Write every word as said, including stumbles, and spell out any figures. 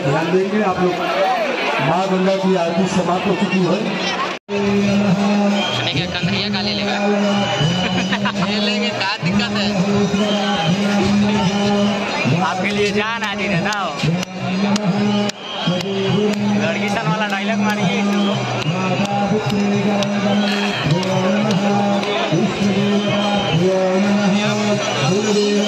ध्यान देंगे आप लोग। माँ गंगा की आरती समाप्त हो चुकी है। सुनेंगे कंधरिया का ले लेगा लेंगे क्या दिक्कत है आपके लिए जान आदि है ना लड़की सन वाला डायलॉग मानिए लोग।